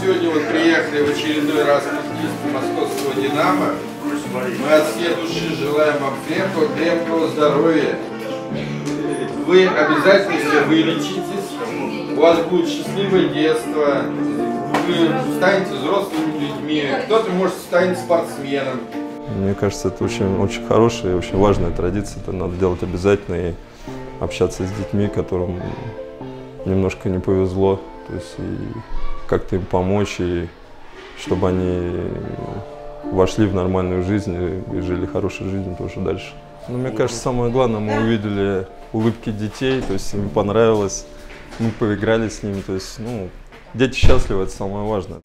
Сегодня вот приехали в очередной раз в Московского Динамо. Мы от всей души желаем вам крепкого здоровья. Вы обязательно все вылечитесь, у вас будет счастливое детство, вы станете взрослыми людьми, кто-то может станет спортсменом. Мне кажется, это очень хорошая и очень важная традиция. Это надо делать обязательно и общаться с детьми, которым немножко не повезло. То есть как-то им помочь, и чтобы они вошли в нормальную жизнь и жили хорошей жизнью тоже дальше. Но мне кажется, самое главное, мы увидели улыбки детей, то есть им понравилось, мы поиграли с ними, то есть, ну, дети счастливы, это самое важное.